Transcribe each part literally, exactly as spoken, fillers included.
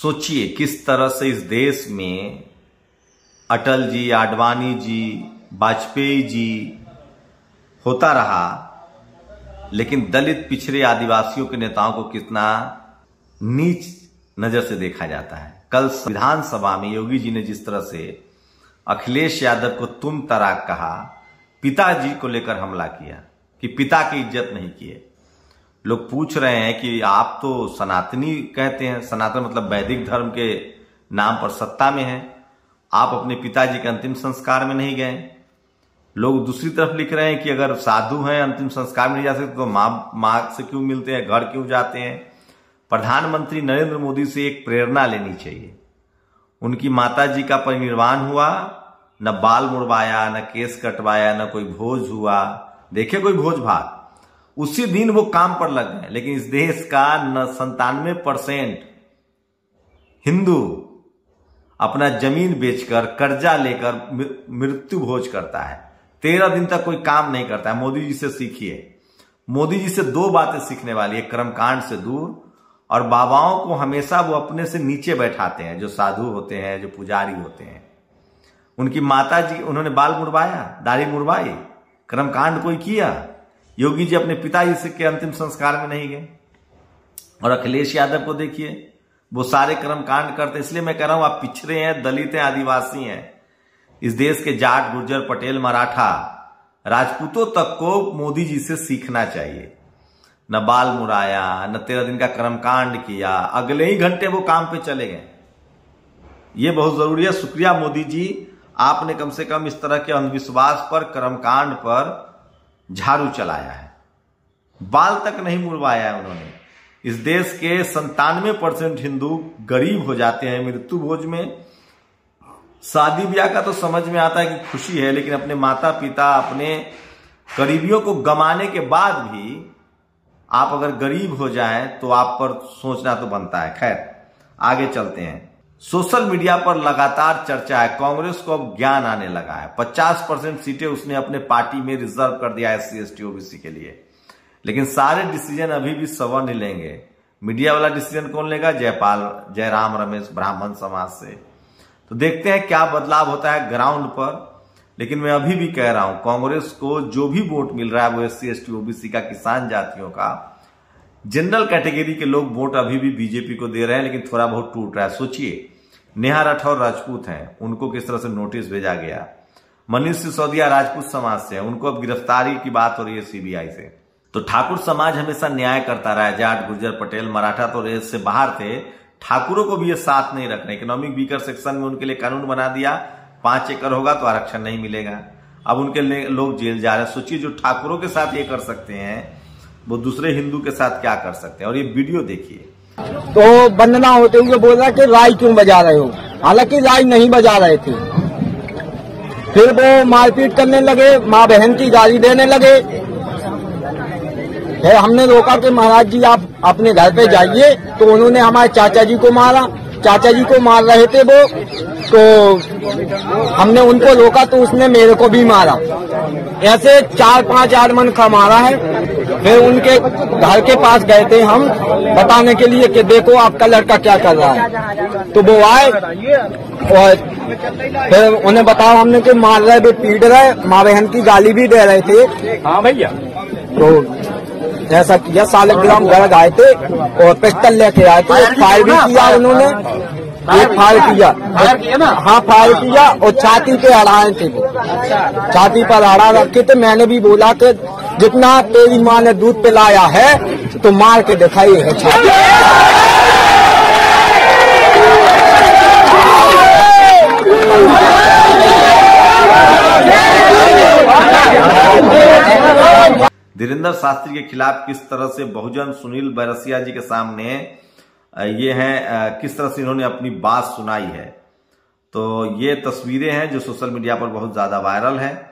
सोचिए किस तरह से इस देश में अटल जी, आडवाणी जी, वाजपेयी जी होता रहा, लेकिन दलित, पिछड़े, आदिवासियों के नेताओं को कितना नीच नजर से देखा जाता है। कल विधानसभा में योगी जी ने जिस तरह से अखिलेश यादव को तुम तराक कहा, पिताजी को लेकर हमला किया कि पिता की इज्जत नहीं किए। लोग पूछ रहे हैं कि आप तो सनातनी कहते हैं, सनातन मतलब वैदिक धर्म के नाम पर सत्ता में हैं, आप अपने पिताजी के अंतिम संस्कार में नहीं गए। लोग दूसरी तरफ लिख रहे हैं कि अगर साधु हैं, अंतिम संस्कार में नहीं जा सकते तो माँ माँ से क्यों मिलते हैं, घर क्यों जाते हैं। प्रधानमंत्री नरेंद्र मोदी से एक प्रेरणा लेनी चाहिए। उनकी माताजी का परिनिर्वाण हुआ, न बाल मुड़वाया, न केस कटवाया, न कोई भोज हुआ, देखे कोई भोज भात। उसी दिन वो काम पर लग गए, लेकिन इस देश का न संतानवे परसेंट हिंदू अपना जमीन बेचकर, कर्जा लेकर मृत्यु भोज करता है। तेरह दिन तक कोई काम नहीं करता है। मोदी जी से सीखिए। मोदी जी से दो बातें सीखने वाली है, कर्मकांड से दूर, और बाबाओं को हमेशा वो अपने से नीचे बैठाते हैं, जो साधु होते हैं, जो पुजारी होते हैं। उनकी माता जी, उन्होंने बाल मुड़वाया, दाढ़ी मुड़वाई, कर्मकांड कोई किया। योगी जी अपने पिताजी से के अंतिम संस्कार में नहीं गए। और अखिलेश यादव को देखिए, वो सारे कर्मकांड करते। इसलिए मैं कह रहा हूं, आप पिछड़े हैं, दलित हैं, आदिवासी हैं। इस देश के जाट, गुर्जर, पटेल, मराठा, राजपूतों तक को मोदी जी से सीखना चाहिए। न बाल मुड़ाया, न तेरह दिन का कर्मकांड किया, अगले ही घंटे वो काम पे चले गए। ये बहुत जरूरी है। शुक्रिया मोदी जी, आपने कम से कम इस तरह के अंधविश्वास पर, कर्मकांड पर झाड़ू चलाया है। बाल तक नहीं मुड़वाया है उन्होंने। इस देश के संतानवे परसेंट हिंदू गरीब हो जाते हैं मृत्यु भोज में। शादी ब्याह का तो समझ में आता है कि खुशी है, लेकिन अपने माता पिता, अपने करीबियों को गमाने के बाद भी आप अगर गरीब हो जाएं तो आप पर सोचना तो बनता है। खैर, आगे चलते हैं। सोशल मीडिया पर लगातार चर्चा है। कांग्रेस को अब ज्ञान आने लगा है। पचास परसेंट सीटें उसने अपने पार्टी में रिजर्व कर दिया है S C, S T, OBC के लिए। लेकिन सारे डिसीजन अभी भी सवर्ण लेंगे। मीडिया वाला डिसीजन कौन लेगा? जयपाल, जयराम रमेश, ब्राह्मण समाज से। तो देखते हैं क्या बदलाव होता है ग्राउंड पर। लेकिन मैं अभी भी कह रहा हूं, कांग्रेस को जो भी वोट मिल रहा है वो S C, S T, OBC का, किसान जातियों का, जनरल कैटेगरी के लोग वोट अभी भी बीजेपी को दे रहे हैं, लेकिन थोड़ा बहुत टूट रहा है। सोचिए, नेहा राठौर राजपूत हैं, उनको किस तरह से नोटिस भेजा गया। मनीष सिसोदिया राजपूत समाज से है, उनको अब गिरफ्तारी की बात हो रही है सीबीआई से। तो ठाकुर समाज हमेशा न्याय करता रहा है। जाट, गुर्जर, पटेल, मराठा तो रेस से बाहर थे। ठाकुरों को भी ये साथ नहीं रखना। इकोनॉमिक वीकर सेक्शन में उनके लिए कानून बना दिया, पांच एकड़ होगा तो आरक्षण नहीं मिलेगा। अब उनके लोग जेल जा रहे हैं। सोचिए, जो ठाकुरों के साथ ये कर सकते हैं, वो दूसरे हिंदू के साथ क्या कर सकते हैं। और ये वीडियो देखिए। तो वंदना होते हुए बोल रहा कि राय क्यों बजा रहे हो, हालांकि राय नहीं बजा रहे थे। फिर वो मारपीट करने लगे, माँ बहन की गाली देने लगे। फिर हमने रोका कि महाराज जी आप अपने घर पे जाइए, तो उन्होंने हमारे चाचा जी को मारा। चाचा जी को मार रहे थे वो, तो हमने उनको रोका, तो उसने मेरे को भी मारा। ऐसे चार पांच आदमी का मारा है। फिर उनके घर के पास गए थे हम बताने के लिए कि देखो आपका लड़का क्या कर रहा है। तो वो आए और फिर उन्हें बताओ हमने कि मार रहे, वे पीट रहे, माँ बहन की गाली भी दे रहे थे। हाँ भैया, तो ऐसा किया। सालग्राम घर आए थे और पिस्टल लेके आए थे। फायर भी किया उन्होंने, एक फायर किया, हाँ फायर किया, और छाती पे अड़ाए थे वो, छाती पर अड़ा रखे थे। मैंने भी बोला कि जितना तेरी माँ ने दूध पिलाया है तो मार के दिखाई है छाती। धीरेन्द्र शास्त्री के खिलाफ किस तरह से बहुजन सुनील बैरसिया जी के सामने ये हैं, किस तरह से इन्होंने अपनी बात सुनाई है। तो ये तस्वीरें हैं जो सोशल मीडिया पर बहुत ज्यादा वायरल हैं।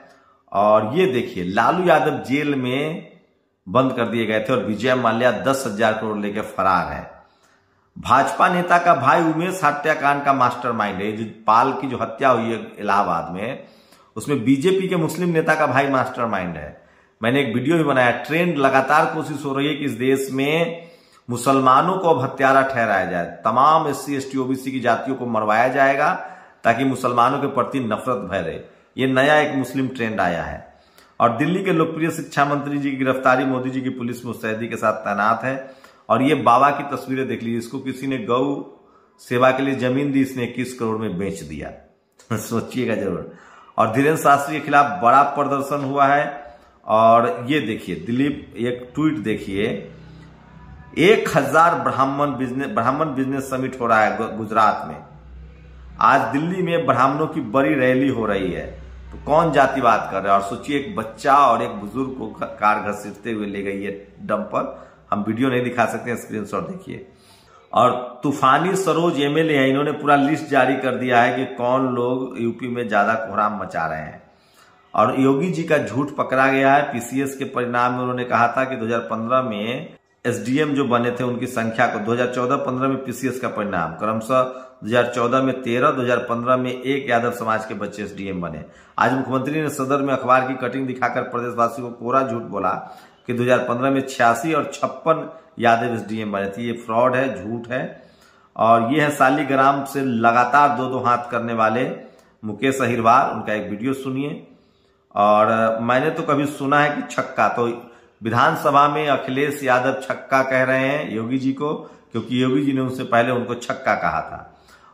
और ये देखिए, लालू यादव जेल में बंद कर दिए गए थे और विजय माल्या दस हजार करोड़ लेकर फरार है। भाजपा नेता का भाई उमेश हत्याकांड का मास्टरमाइंड है। जो पाल की जो हत्या हुई है इलाहाबाद में, उसमें बीजेपी के मुस्लिम नेता का भाई मास्टरमाइंड है। मैंने एक वीडियो भी बनाया। ट्रेंड लगातार कोशिश हो रही है कि इस देश में मुसलमानों को अब हत्यारा ठहराया जाए, तमाम S C S T OBC की जातियों को मरवाया जाएगा ताकि मुसलमानों के प्रति नफरत भरे। ये नया एक मुस्लिम ट्रेंड आया है। और दिल्ली के लोकप्रिय शिक्षा मंत्री जी की गिरफ्तारी मोदी जी की पुलिस मुस्तैदी के साथ तैनात है। और ये बाबा की तस्वीरें देख लीजिए, इसको किसी ने गौ सेवा के लिए जमीन दी, इसने इक्कीस करोड़ में बेच दिया सोचिएगा जरूर। और धीरेन्द्र शास्त्री के खिलाफ बड़ा प्रदर्शन हुआ है। और ये देखिए दिलीप, एक ट्वीट देखिए, एक हजार ब्राह्मण बिजनेस ब्राह्मण बिजनेस समिट हो रहा है गुजरात में। आज दिल्ली में ब्राह्मणों की बड़ी रैली हो रही है, तो कौन जातिवाद कर रहा है। और सोचिए एक बच्चा और एक बुजुर्ग को कार घसीटते हुए ले गई है डंपर। हम वीडियो नहीं दिखा सकते, स्क्रीनशॉट देखिए। और तूफानी सरोज एमएलए है, इन्होंने पूरा लिस्ट जारी कर दिया है कि कौन लोग यूपी में ज्यादा कोहराम मचा रहे हैं। और योगी जी का झूठ पकड़ा गया है। पीसीएस के परिणाम में उन्होंने कहा था कि दो हजार पंद्रह में एसडीएम जो बने थे उनकी संख्या को, दो हजार चौदह पंद्रह में पीसीएस का परिणाम क्रमशः दो हजार चौदह में तेरह, दो हजार पंद्रह में एक यादव समाज के बच्चे एसडीएम बने। आज मुख्यमंत्री ने सदर में अखबार की कटिंग दिखाकर प्रदेशवासियों को कोरा झूठ बोला कि दो हजार पंद्रह में छियासी और छप्पन यादव एसडीएम बने थे। ये फ्रॉड है, झूठ है। और ये है सालीग्राम से लगातार दो दो हाथ करने वाले मुकेश अहिरवाल, उनका एक वीडियो सुनिए। और मैंने तो कभी सुना है कि छक्का, तो विधानसभा में अखिलेश यादव छक्का कह रहे हैं योगी जी को, क्योंकि योगी जी ने उनसे पहले उनको छक्का कहा था।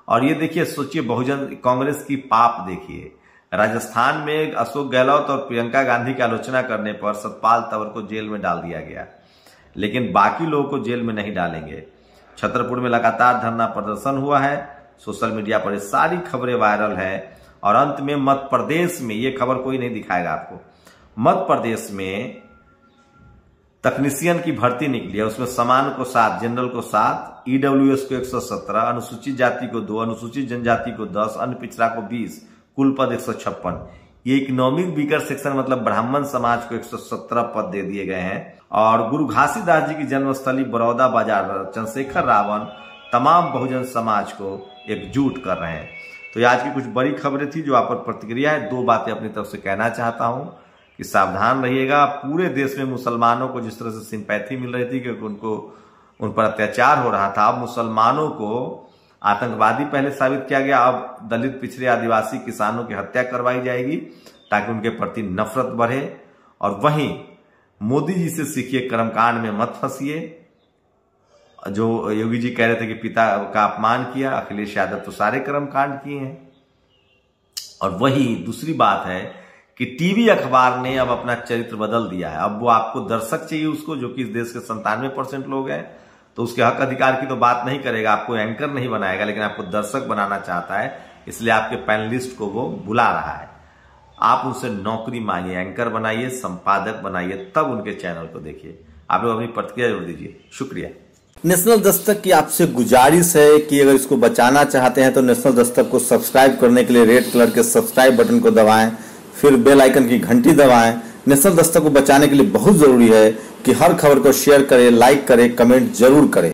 और ये देखिए, सोचिए बहुजन कांग्रेस की पाप देखिए। राजस्थान में अशोक गहलोत और प्रियंका गांधी की आलोचना करने पर सतपाल तंवर को जेल में डाल दिया गया, लेकिन बाकी लोगों को जेल में नहीं डालेंगे। छतरपुर में लगातार धरना प्रदर्शन हुआ है। सोशल मीडिया पर सारी खबरें वायरल है। और अंत में मध्य प्रदेश में, ये खबर कोई नहीं दिखाएगा आपको, मध्य प्रदेश में तकनीशियन की भर्ती निकली है। उसमें सामान्य को सात, जनरल को सात, ईडब्ल्यूएस को एक सौ सत्रह, अनुसूचित जाति को दो, अनुसूचित जनजाति को दस, अन्य पिछड़ा को बीस, कुल पद एक सौ छप्पन। ये इकोनॉमिक वीकर सेक्शन मतलब ब्राह्मण समाज को एक सौ सत्रह पद दे दिए गए हैं। और गुरु घासीदास जी की जन्मस्थली बड़ौदा बाजार चंद्रशेखर रावण तमाम बहुजन समाज को एकजुट कर रहे हैं। तो आज की कुछ बड़ी खबरें थी जो आप पर प्रतिक्रिया है। दो बातें अपनी तरफ से कहना चाहता हूं कि सावधान रहिएगा। पूरे देश में मुसलमानों को जिस तरह से सिंपैथी मिल रही थी क्योंकि उनको उन पर अत्याचार हो रहा था, अब मुसलमानों को आतंकवादी पहले साबित किया गया, अब दलित, पिछड़े, आदिवासी, किसानों की हत्या करवाई जाएगी ताकि उनके प्रति नफरत बढ़े। और वहीं मोदी जी से सीखिए, कर्मकांड में मत फंसिए। जो योगी जी कह रहे थे कि पिता का अपमान किया, अखिलेश यादव तो सारे कर्मकांड किए हैं। और वही दूसरी बात है कि टीवी अखबार ने अब अपना चरित्र बदल दिया है। अब वो आपको दर्शक चाहिए उसको, जो कि इस देश के संतानवे परसेंट लोग हैं, तो उसके हक अधिकार की तो बात नहीं करेगा, आपको एंकर नहीं बनाएगा, लेकिन आपको दर्शक बनाना चाहता है। इसलिए आपके पैनलिस्ट को वो बुला रहा है। आप उनसे नौकरी मांगिए, एंकर बनाइए, संपादक बनाइए, तब उनके चैनल को देखिए। आप लोग अपनी प्रतिक्रिया जोड़ दीजिए। शुक्रिया। नेशनल दस्तक की आपसे गुजारिश है कि अगर इसको बचाना चाहते हैं तो नेशनल दस्तक को सब्सक्राइब करने के लिए रेड कलर के सब्सक्राइब बटन को दबाएं, फिर बेल आइकन की घंटी दबाएं। नेशनल दस्तक को बचाने के लिए बहुत जरूरी है कि हर खबर को शेयर करें, लाइक करें, कमेंट जरूर करें।